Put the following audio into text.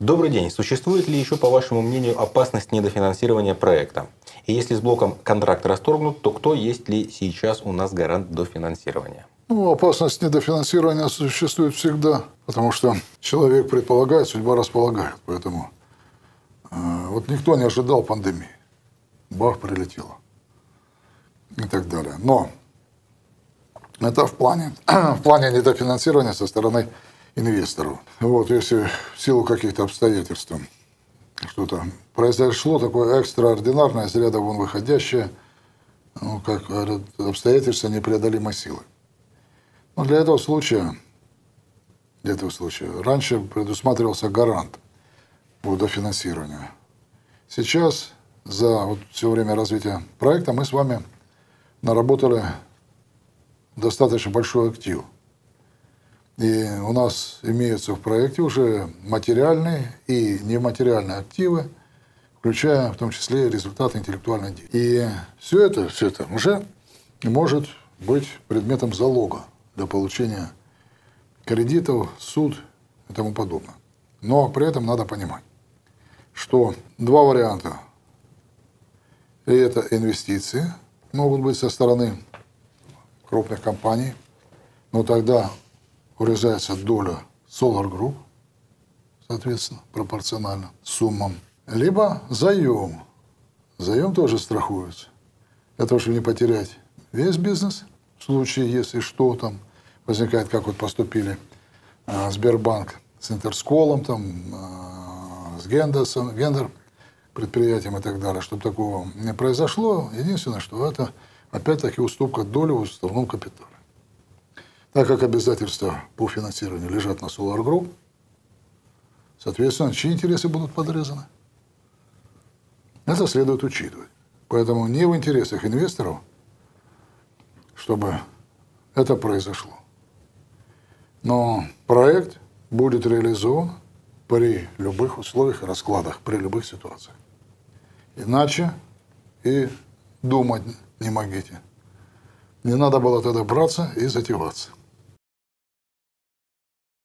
Добрый день. Существует ли еще, по вашему мнению, опасность недофинансирования проекта? И если с блоком контракт расторгнут, то кто есть ли сейчас у нас гарант дофинансирования? Ну, опасность недофинансирования существует всегда, потому что человек предполагает, судьба располагает. Поэтому вот никто не ожидал пандемии. Бах, прилетело. И так далее. Но это в плане недофинансирования со стороны инвестору. Вот, если в силу каких-то обстоятельств что-то произошло такое экстраординарное, из ряда вон выходящее, ну, как говорят, обстоятельства непреодолимой силы. Но для этого случая раньше предусматривался гарант по дофинансированию. Сейчас за вот все время развития проекта мы с вами наработали достаточно большой актив. И у нас имеются в проекте уже материальные и нематериальные активы, включая в том числе результаты интеллектуальной деятельности. И все это уже может быть предметом залога для получения кредитов, суд и тому подобное. Но при этом надо понимать, что два варианта. И это инвестиции могут быть со стороны крупных компаний, но тогда урезается доля Solar Group, соответственно, пропорционально суммам. Либо заем. Заем тоже страхуется. Для того, чтобы не потерять весь бизнес, в случае, если что, там возникает, как вот поступили Сбербанк с Интерсколом, там, с Гендер предприятием и так далее, чтобы такого не произошло. Единственное, что это опять-таки уступка доли в уставном капитале. Так как обязательства по финансированию лежат на Solar Group, соответственно, чьи интересы будут подрезаны? Это следует учитывать. Поэтому не в интересах инвесторов, чтобы это произошло. Но проект будет реализован при любых условиях и раскладах, при любых ситуациях. Иначе и думать не могите. Не надо было тогда браться и затеваться.